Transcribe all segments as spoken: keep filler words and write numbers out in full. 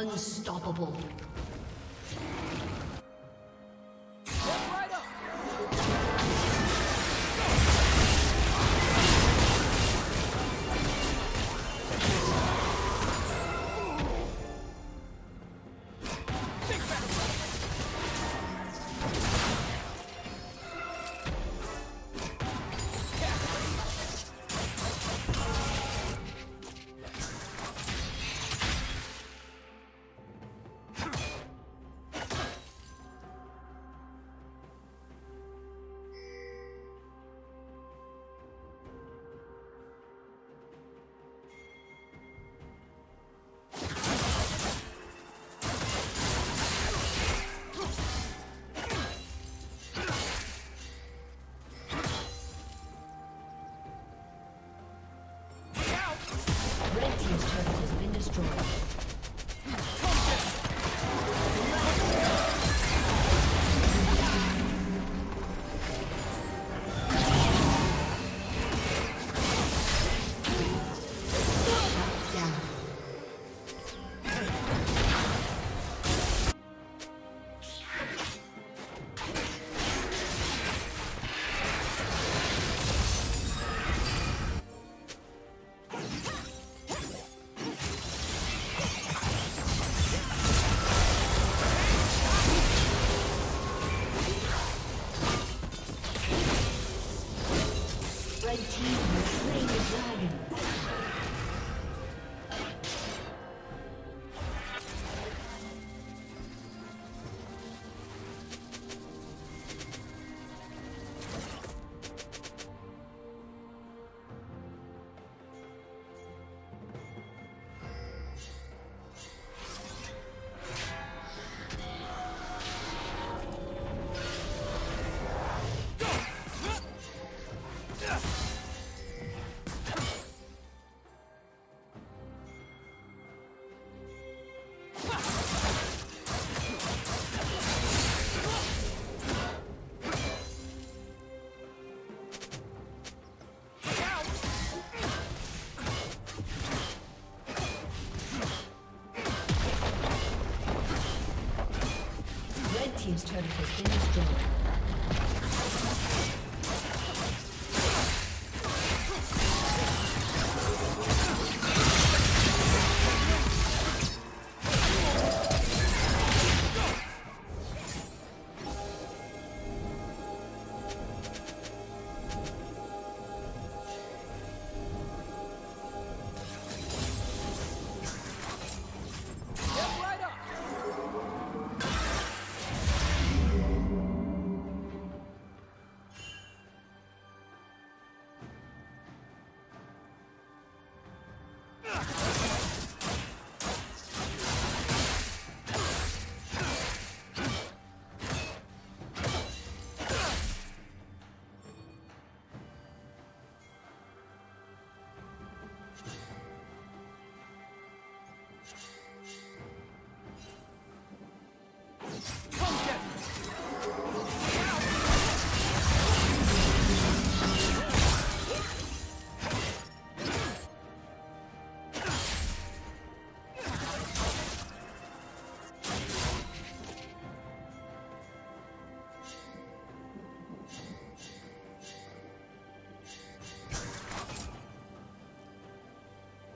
Unstoppable. His turret has been destroyed.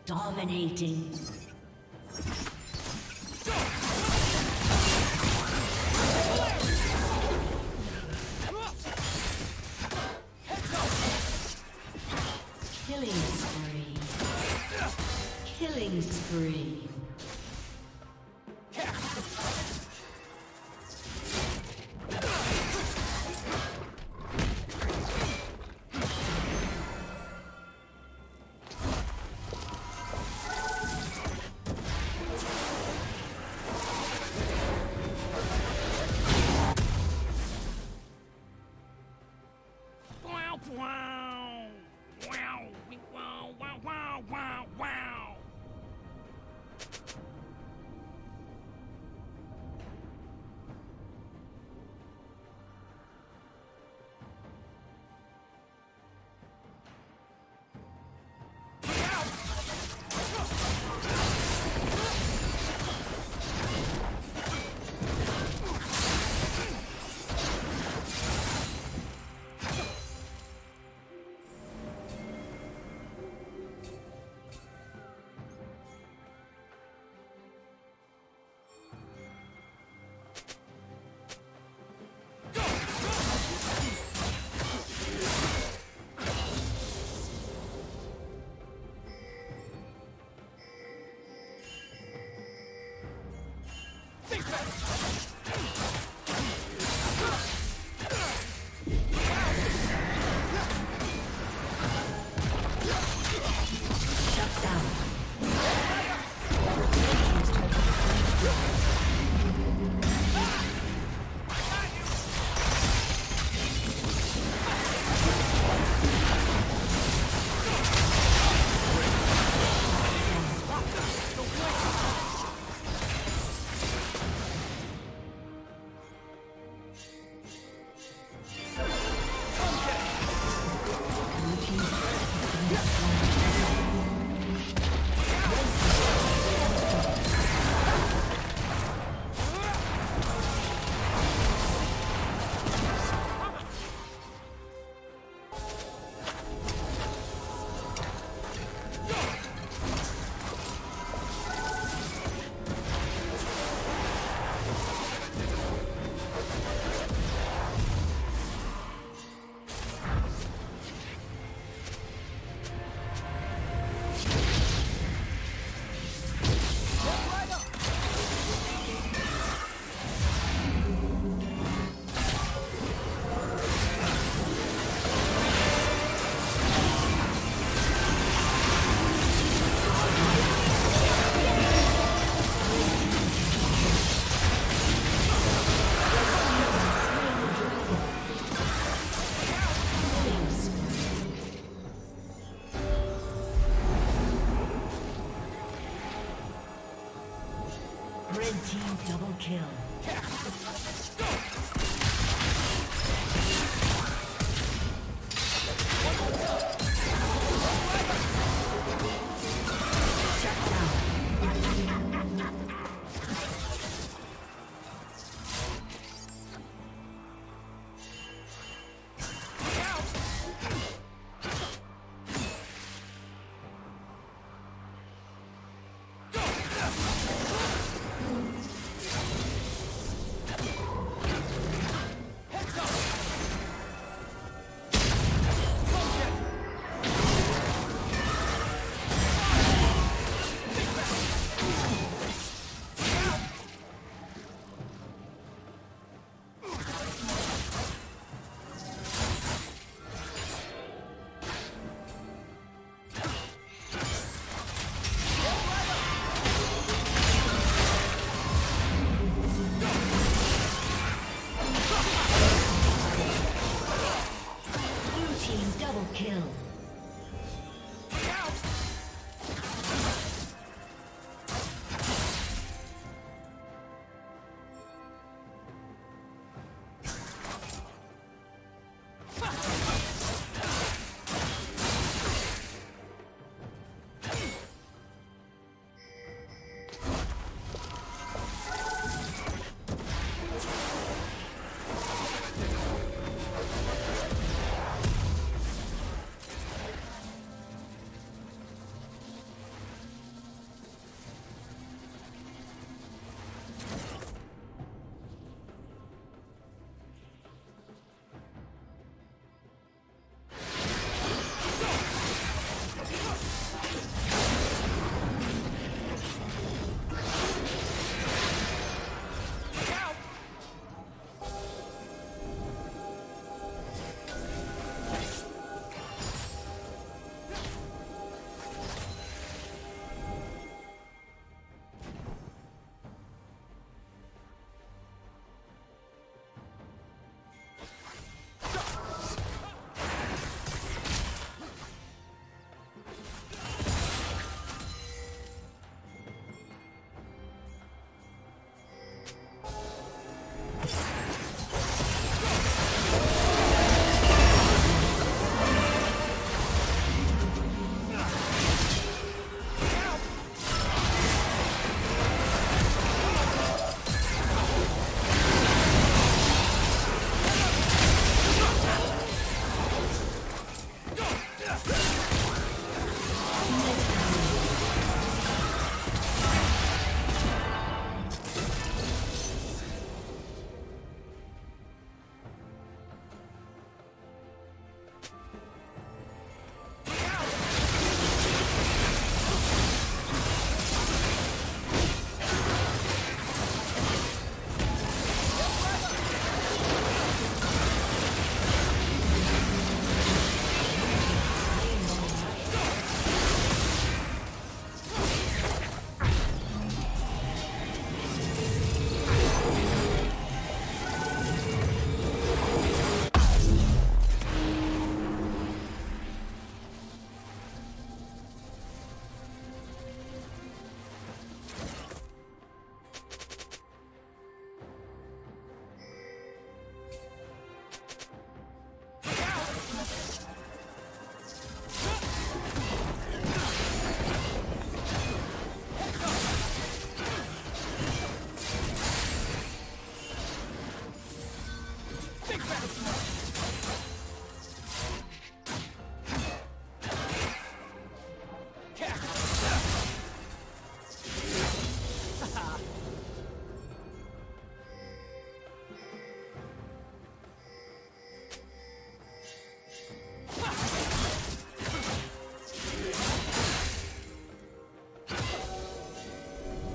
Dominating. Killing spree. Killing spree. Red team double kill.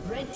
Red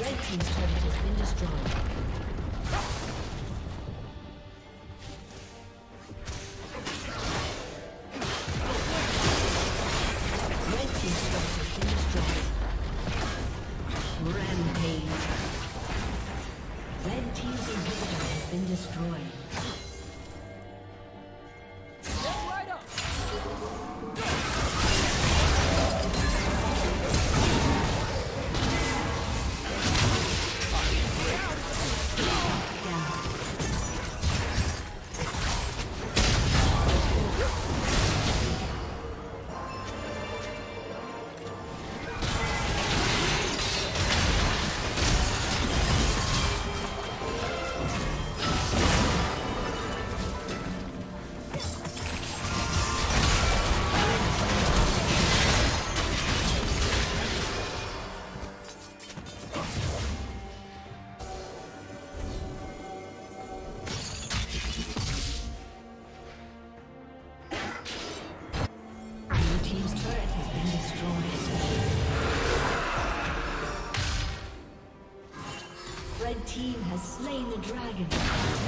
Red team's turret has been destroyed. team has slain the dragon.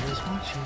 Here's watching.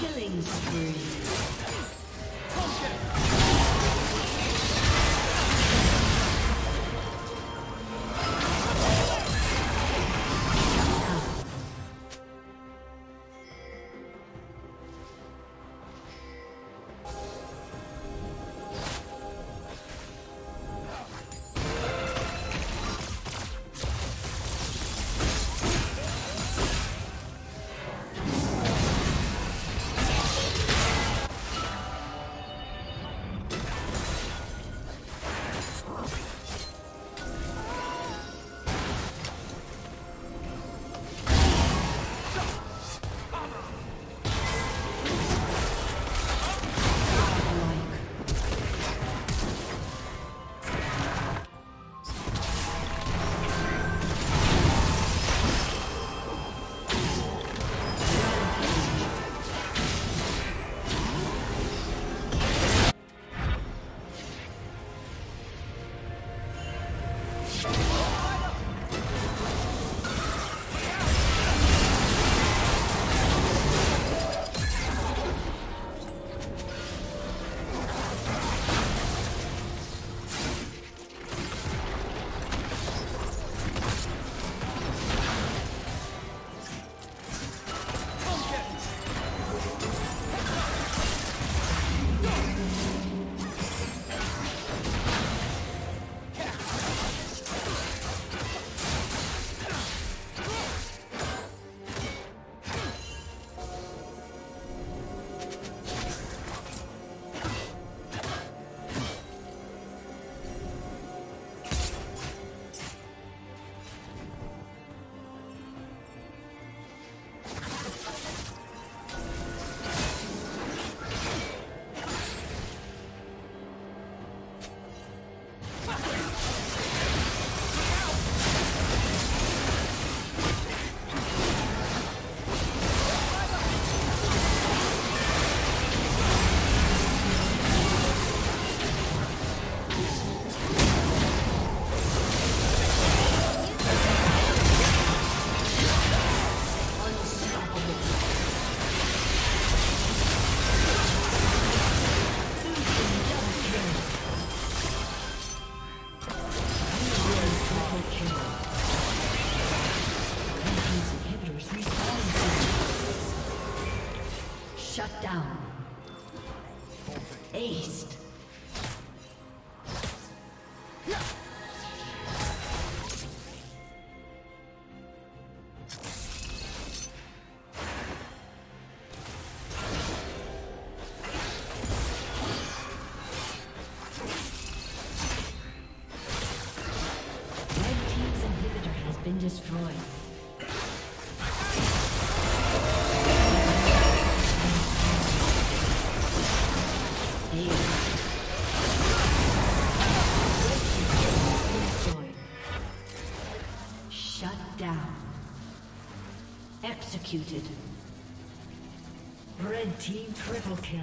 Killing spree. Down. Aced. Executed. Red team triple kill.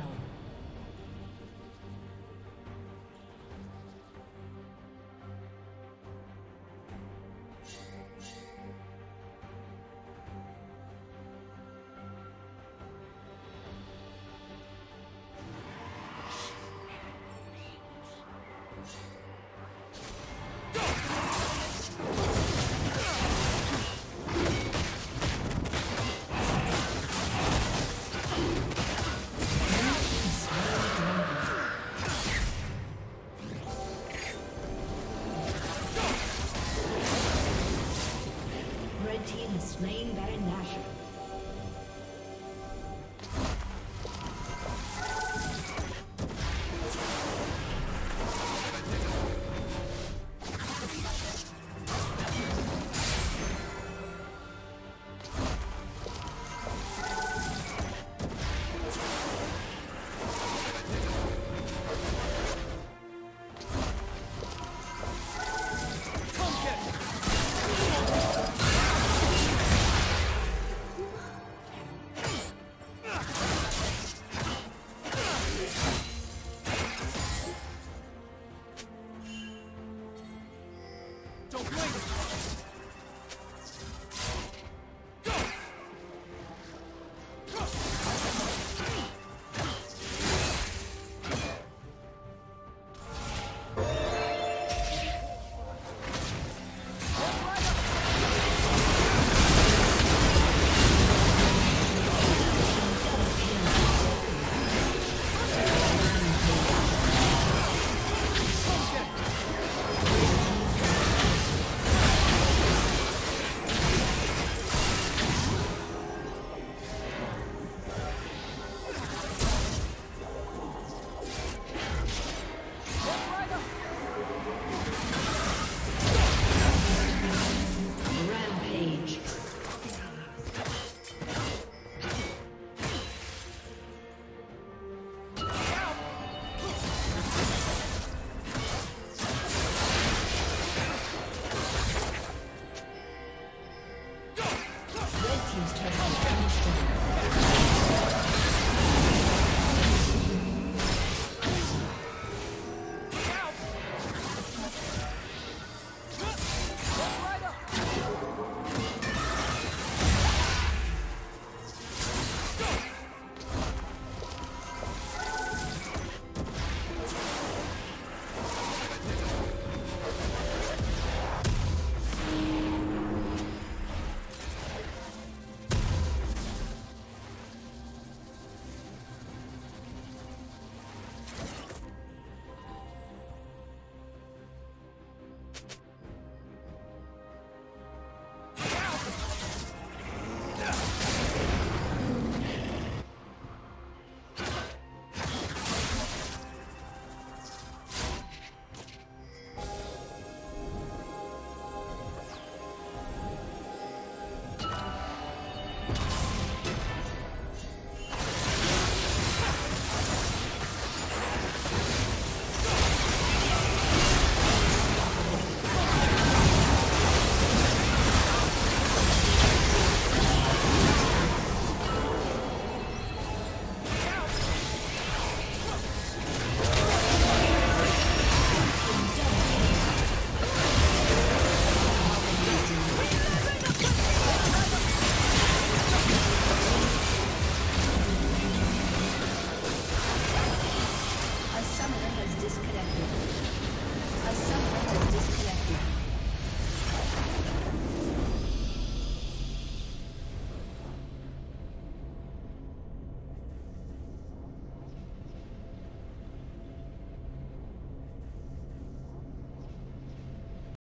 Go! Don't wait!